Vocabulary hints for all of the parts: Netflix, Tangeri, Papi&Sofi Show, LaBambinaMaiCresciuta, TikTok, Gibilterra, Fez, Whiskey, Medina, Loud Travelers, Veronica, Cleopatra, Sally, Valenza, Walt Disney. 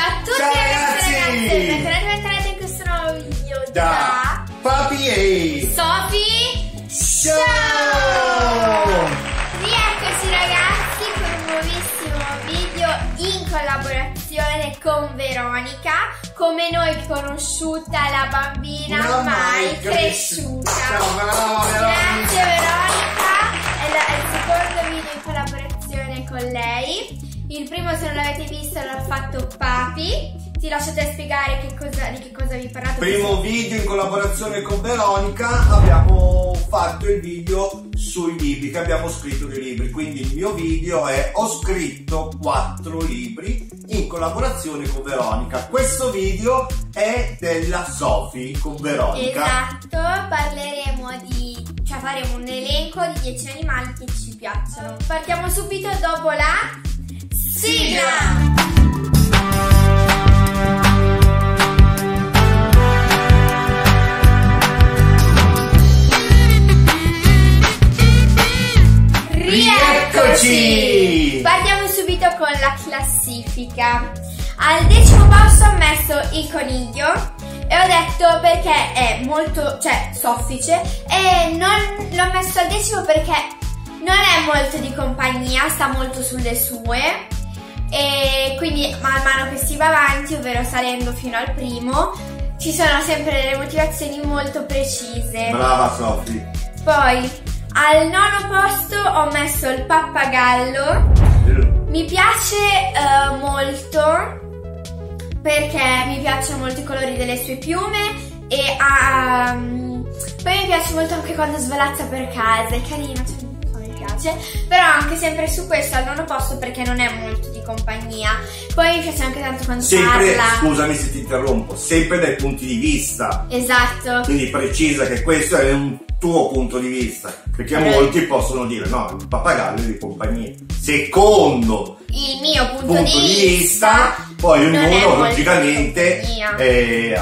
Ciao a tutti, ciao ragazzi, bentornati in questo nuovo video da Papi&Sofi Show. Rieccoci ragazzi con un nuovissimo video in collaborazione con Veronica, come noi conosciuta la bambina non mai cresciuta. Ciao, bravo, grazie Veronica, è il secondo video in collaborazione con lei. Il primo, se non l'avete visto, l'ha fatto Papi. Ti lascio te spiegare di che cosa vi parlate. Primo video in collaborazione con Veronica, abbiamo fatto il video sui libri, che abbiamo scritto dei libri. Quindi il mio video è "Ho scritto 4 libri" in collaborazione con Veronica. Questo video è della Sofi con Veronica. Esatto, parleremo cioè faremo un elenco di 10 animali che ci piacciono. Partiamo subito dopo la sigla! Rieccoci! Partiamo subito con la classifica. Al 10° posto ho messo il coniglio e ho detto perché è molto, soffice, e non l'ho messo al 10° perché non è molto di compagnia, sta molto sulle sue. E quindi man mano che si va avanti, ovvero salendo fino al primo, ci sono sempre delle motivazioni molto precise. Brava Sofi. Poi al 9° posto ho messo il pappagallo. Mi piace molto perché mi piacciono molto i colori delle sue piume e poi mi piace molto anche quando svolazza per casa, è carino, però anche sempre su questo al 9° posto perché non è molto di compagnia. Poi mi piace anche tanto quando parla. Scusami se ti interrompo, sempre dai punti di vista. Esatto. Quindi precisa che questo è un tuo punto di vista, perché molti possono dire no, il pappagallo è di compagnia. Secondo il mio punto di vista poi ognuno logicamente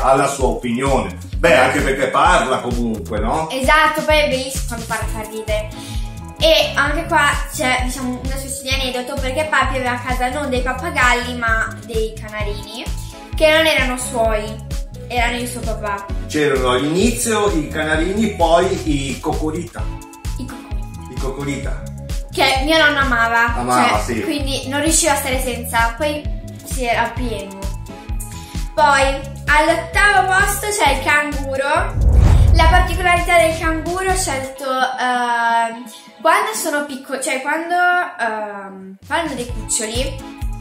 ha la sua opinione. Beh, anche perché parla comunque, no? Esatto, poi è bellissimo quando parla, fa ridere. E anche qua c'è una specie di aneddoto perché Papi aveva a casa non dei pappagalli ma dei canarini che non erano suoi, erano il suo papà. C'erano all'inizio i canarini, poi i cocorita. I cocorita. Che mio nonno amava, sì. Quindi non riusciva a stare senza, poi si era pieno. Poi all'8° posto c'è il canguro. La particolarità del canguro, ho scelto quando sono piccoli, cioè quando fanno dei cuccioli,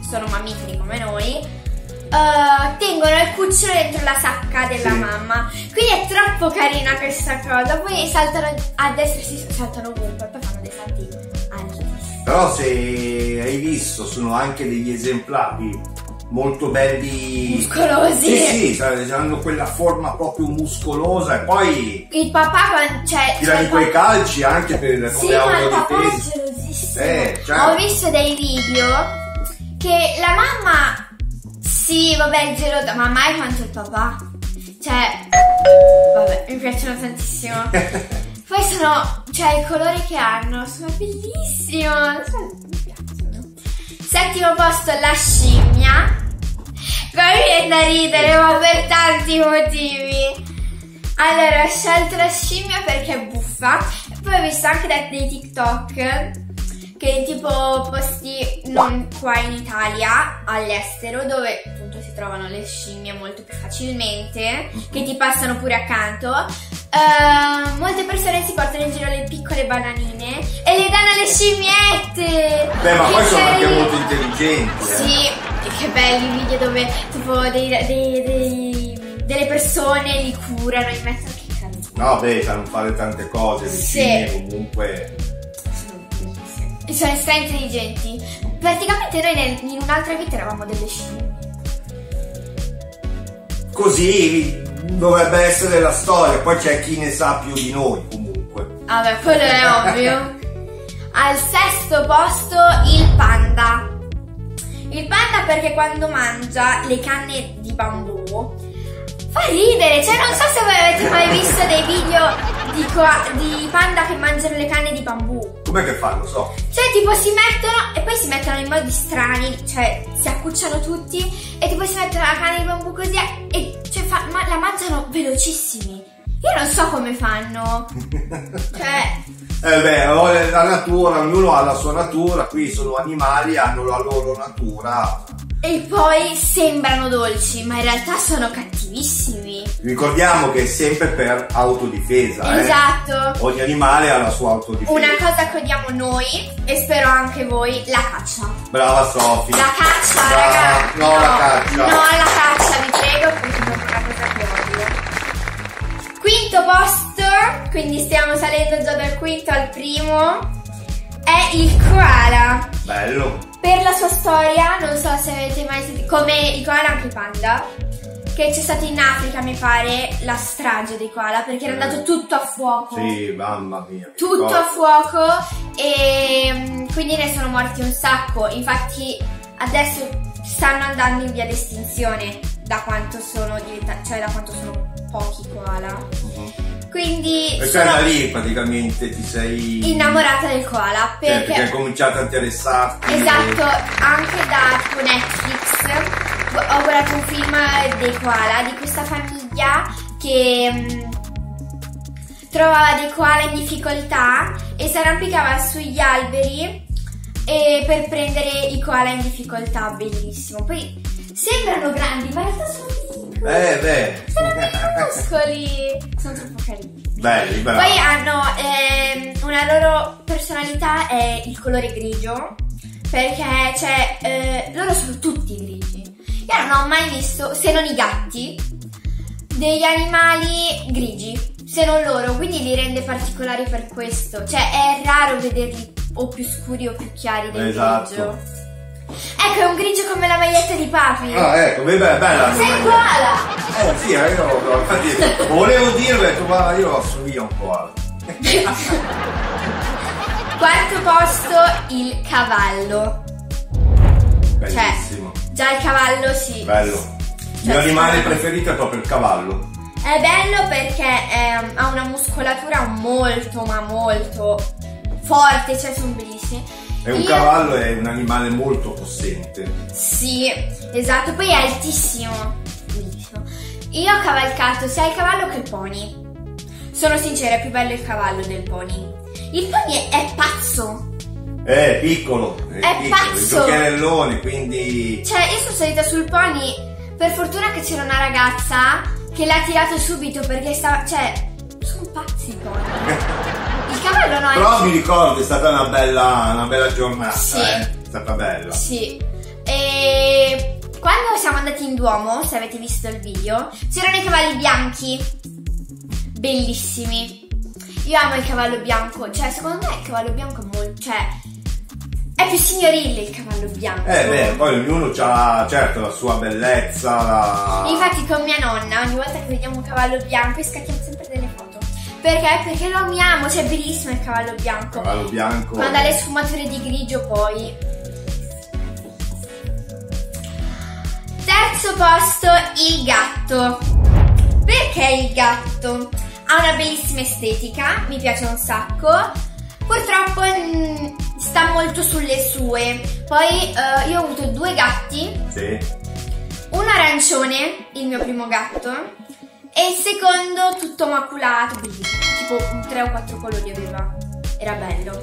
sono mammiferi come noi, tengono il cucciolo dentro la sacca della mamma. Quindi è troppo carina questa cosa. Poi saltano a destra, saltano ovunque, poi fanno dei salti altissimi. Però se hai visto, sono anche degli esemplari molto belli, muscolosi. Sì, hanno quella forma proprio muscolosa. E poi il papà tira quei calci anche per come autodifesa. Sì, ma il papà è gelosissimo. Ho visto dei video che la mamma è gelosa, ma mai quanto il papà. Mi piacciono tantissimo. Poi sono, i colori che hanno sono bellissimi. Mi piacciono. 7° posto la scimmia. Mi viene da ridere, ma per tanti motivi. Allora, ho scelto la scimmia perché è buffa. Poi ho visto anche dei TikTok che tipo posti non qua in Italia, all'estero, dove appunto si trovano le scimmie molto più facilmente, che ti passano pure accanto. Molte persone si portano in giro le piccole bananine e le danno alle scimmiette. Beh, ma poi sono anche molto intelligenti. Sì. Che belli video dove tipo delle persone li curano, li mettono anche in casa. No, beh, sanno fare tante cose, vicine, comunque. Sono stra intelligenti. Praticamente noi in un'altra vita eravamo delle scimmie. Così dovrebbe essere la storia, poi c'è chi ne sa più di noi comunque. Vabbè, quello è ovvio. Al 6° posto il panda. Il panda perché quando mangia le canne di bambù fa ridere, non so se voi avete mai visto dei video di panda che mangiano le canne di bambù. com'è che fanno, so? Cioè tipo si mettono e poi si mettono in modi strani, cioè si accucciano tutti e tipo si mettono la canna di bambù così e cioè la mangiano velocissimi. Io non so come fanno. Cioè beh, la natura, ognuno ha la sua natura, qui sono animali, hanno la loro natura. E poi sembrano dolci, ma in realtà sono cattivissimi. Ricordiamo che è sempre per autodifesa. Esatto. Ogni animale ha la sua autodifesa. Una cosa che odiamo noi, e spero anche voi, la caccia. Brava Sofi. La caccia, ragazzi. No, la caccia. No, la caccia, vi prego, perché è una cosa che odio. Quinto posto, quindi stiamo salendo già dal quinto al primo, è il koala. Bello. Per la sua storia, non so se avete mai sentito, come i koala anche i panda, che c'è stato in Africa, mi pare, la strage dei koala, perché era andato tutto a fuoco. Sì, mamma mia. Tutto a fuoco e quindi ne sono morti un sacco. Infatti adesso stanno andando in via d'estinzione da quanto sono diventati, cioè da quanto sono pochi koala. Quindi perché da lì praticamente ti sei innamorata del koala, perché hai cominciato a interessarti. Esatto, anche da tipo Netflix ho guardato un film dei koala, di questa famiglia che trovava dei koala in difficoltà e si arrampicava sugli alberi e per prendere i koala in difficoltà. Bellissimo. Poi sembrano grandi ma in realtà sono piccoli. Sono minuscoli. Sono troppo carini. Belli, bravi. Poi hanno una loro personalità è il colore grigio, perché cioè loro sono tutti grigi. Io non ho mai visto, se non i gatti, degli animali grigi, se non loro, quindi li rende particolari per questo. Cioè è raro vederli o più scuri o più chiari del grigio. Ecco, è un grigio come la maglietta di Papi. Ah, ecco, bella. Sei un koala. Sì, io infatti volevo dirlo, ma io assomiglia un koala. Quarto posto, il cavallo. Bellissimo. Cioè, già il cavallo sì. Bello. Il mio animale preferito è proprio il cavallo. È bello perché ha una muscolatura molto, ma molto forte, cioè sono bellissimi. E un cavallo è un animale molto possente. Sì, esatto, poi è altissimo. Bellissimo. Io ho cavalcato sia il cavallo che il pony. Sono sincera, è più bello il cavallo del pony. Il pony è pazzo. È piccolo. È piccolo, pazzo. Il giocherellone, quindi... Cioè, io sono salita sul pony, per fortuna che c'era una ragazza che l'ha tirato subito perché stava... Cioè, sono pazzi i pony. Il cavallo no, però mi ricordo, è stata una bella giornata. Sì. È stata bella. Sì. E quando siamo andati in Duomo, se avete visto il video, c'erano i cavalli bianchi. Bellissimi. Io amo il cavallo bianco. Cioè, secondo me il cavallo bianco è molto... Cioè, è più signorile il cavallo bianco. Beh, poi ognuno ha, certo, la sua bellezza. Infatti con mia nonna, ogni volta che vediamo un cavallo bianco, scattiamo sempre delle foto. Perché? Perché lo amiamo, cioè è bellissimo il cavallo bianco. Cavallo bianco. Ma dalle sfumature di grigio poi. Terzo posto, il gatto. Perché il gatto? Ha una bellissima estetica, mi piace un sacco. Purtroppo sta molto sulle sue. Poi io ho avuto due gatti. Sì. Uno arancione, il mio primo gatto. E il secondo tutto maculato, quindi tipo 3 o 4 colori aveva, era bello.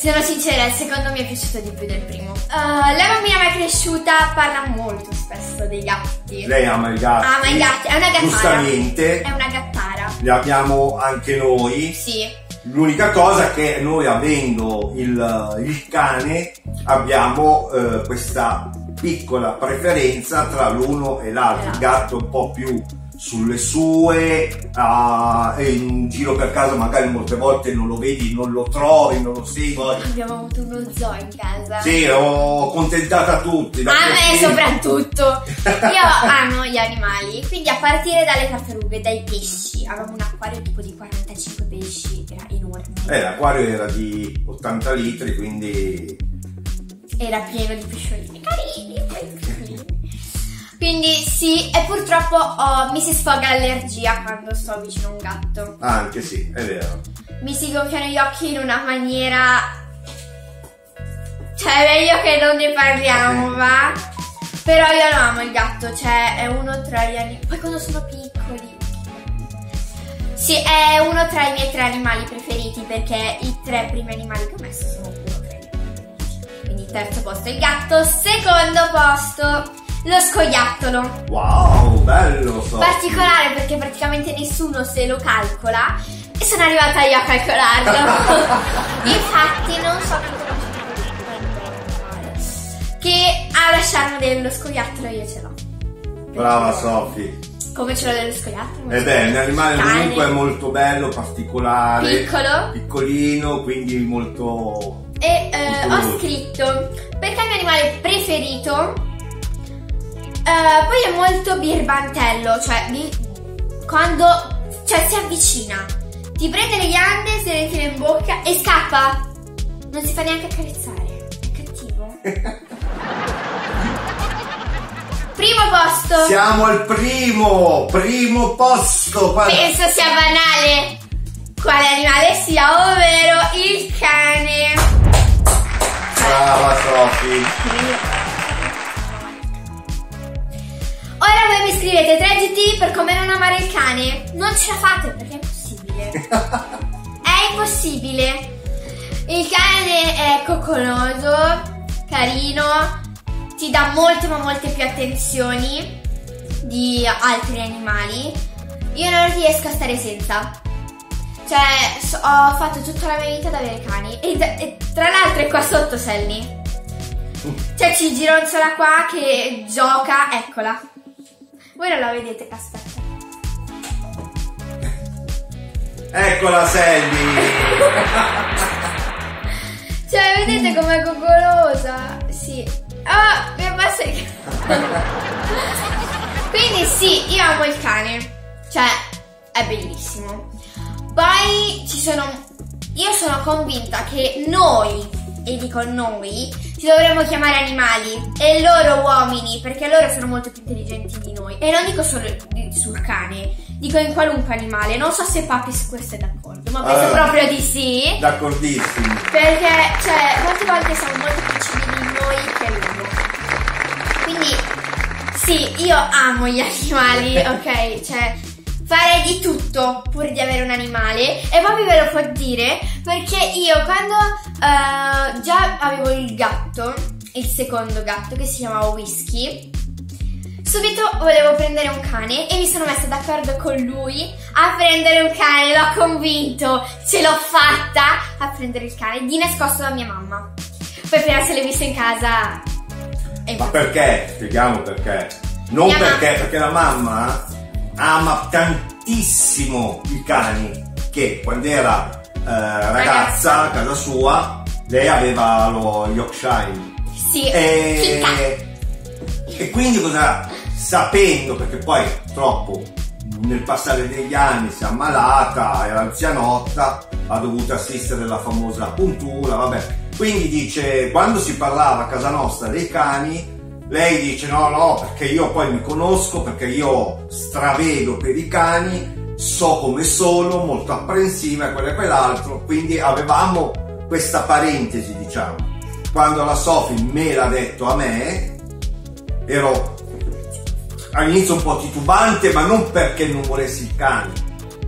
Sono sincera, il secondo mi è piaciuto di più del primo. La bambina mai cresciuta parla molto spesso dei gatti. Lei ama i gatti. Ama i gatti, è una gattara. Giustamente. È una gattara. Li abbiamo anche noi. Sì. L'unica cosa è che noi avendo il cane abbiamo questa piccola preferenza tra l'uno e l'altro. Il gatto è un po' più... sulle sue, e in giro per casa magari molte volte non lo vedi, non lo trovi, non lo segui. Abbiamo avuto uno zoo in casa. Sì, l'ho contentata tutti. A me soprattutto. Io amo gli animali, quindi a partire dalle tartarughe, dai pesci. Avevamo un acquario tipo di 45 pesci, era enorme. L'acquario era di 80 litri, quindi... Era pieno di pesciolini carini, poi... Quindi sì, e purtroppo mi si sfoga l'allergia quando sto vicino a un gatto. Anche sì, è vero. Mi si gonfiano gli occhi in una maniera Cioè è meglio che non ne parliamo, va? Però io lo amo il gatto, cioè è uno tra gli animali. Poi quando sono piccoli. Sì, è uno tra i miei tre animali preferiti, perché i tre primi animali che ho messo sono uno tra i miei preferiti. Quindi terzo posto il gatto, secondo posto lo scoiattolo. Wow, bello! So. Particolare perché praticamente nessuno se lo calcola e sono arrivata io a calcolarlo. Infatti non so quanto lo che a lasciarmi dello scoiattolo io ce l'ho. Brava Sofi. Come ce l'ho dello scoiattolo? Ed è un animale comunque molto bello, particolare. Piccolo. Piccolino, quindi molto... E molto ho scritto, perché è il mio animale preferito, poi è molto birbantello, cioè quando si avvicina, ti prende le ghiande, se le tira in bocca e scappa. Non si fa neanche accarezzare, è cattivo. Primo posto! Siamo al primo posto! Penso sia banale quale animale sia, ovvero il cane! Brava Sofi! Ora voi mi scrivete 3 GT per come non amare il cane. Non ce la fate perché è impossibile! È impossibile! Il cane è coccoloso, carino, ti dà molte ma molte più attenzioni di altri animali. Io non riesco a stare senza, cioè ho fatto tutta la mia vita ad avere cani e tra l'altro è qua sotto Sally, cioè ci gironzola qua che gioca, eccola, voi non la vedete, aspetta, eccola Sally. Cioè vedete com'è coccolosa? Sì. Oh, mi abbassa il cane. Quindi sì, io amo il cane, cioè è bellissimo. Poi ci sono, io sono convinta che noi, e dico noi, ci dovremmo chiamare animali e loro uomini, perché loro sono molto più intelligenti di noi. E non dico solo sul cane, dico in qualunque animale. Non so se Papi su questo è d'accordo, ma penso proprio di sì. D'accordissimo. Perché cioè molte volte siamo molto più civili noi che loro. Quindi sì, io amo gli animali, ok? Cioè farei di tutto pur di avere un animale. E Papi ve lo può dire, perché io quando già avevo il gatto, il secondo gatto che si chiamava Whiskey, subito volevo prendere un cane e mi sono messa d'accordo con lui a prendere un cane, l'ho convinto, ce l'ho fatta a prendere il cane, di nascosto da mia mamma. Poi appena se l'è vista in casa... Ma perché? Spieghiamo perché. Non perché, perché la mamma ama tantissimo i cani, che quando era ragazza a casa sua lei aveva lo Yorkshire. Sì, e quindi cosa, sapendo, perché poi troppo nel passare degli anni si è ammalata, era anzianotta, ha dovuto assistere alla famosa puntura, vabbè. Quindi dice, quando si parlava a casa nostra dei cani, lei dice no, perché io poi mi conosco, perché io stravedo per i cani, so come sono, molto apprensiva, quello e quell'altro. Quindi avevamo questa parentesi, diciamo. Quando la Sofi me l'ha detto a me, ero all'inizio un po' titubante, ma non perché non volessi il cane,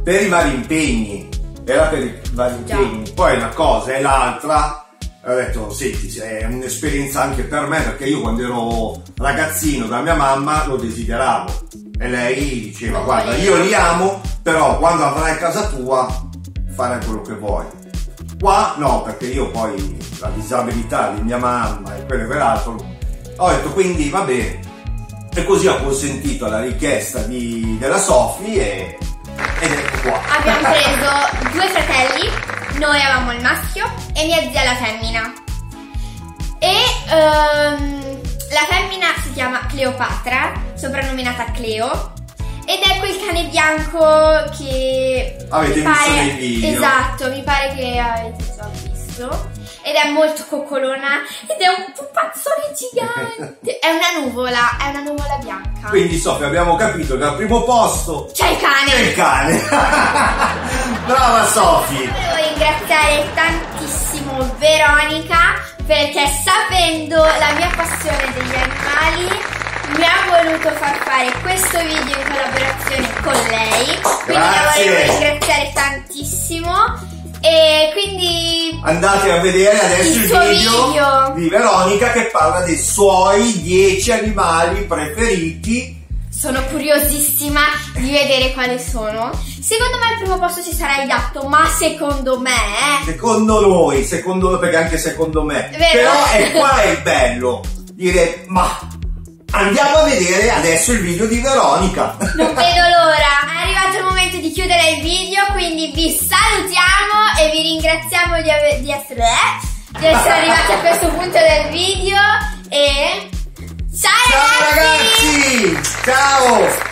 per i vari impegni, era per i vari impegni. Poi una cosa e l'altra... Ho detto, senti, è un'esperienza anche per me, perché io quando ero ragazzino da mia mamma lo desideravo e lei diceva, guarda, io li amo, però quando avrai casa tua farai quello che vuoi. Qua no, perché io poi la disabilità di mia mamma e quello e quell'altro, ho detto quindi va bene, e così ho consentito alla richiesta della Sofi ed ecco qua. Abbiamo preso 2 fratelli. Noi avevamo il maschio e mia zia la femmina. E la femmina si chiama Cleopatra, soprannominata Cleo, ed è quel cane bianco che... Avete visto nei video. Esatto, mi pare che avete già visto. Ed è molto coccolona ed è un pupazzone gigante. È una nuvola bianca. Quindi Sofi, abbiamo capito che al primo posto c'è il cane. C'è il cane. Brava Sofi. Volevo ringraziare tantissimo Veronica perché sapendo la mia passione degli animali mi ha voluto far fare questo video in collaborazione con lei. Quindi la volevo ringraziare tantissimo e quindi andate a vedere adesso il video di Veronica che parla dei suoi 10 animali preferiti. Sono curiosissima di vedere quali sono. Secondo me al primo posto ci sarà il gatto, ma secondo me... Secondo noi, perché anche secondo me. Vero? Però è qua il bello, dire ma andiamo a vedere adesso il video di Veronica. Non vedo l'ora. È arrivato il momento di chiudere il video, quindi vi salutiamo e vi ringraziamo di essere arrivati a questo punto del video e... Ciao ragazzi! Ciao!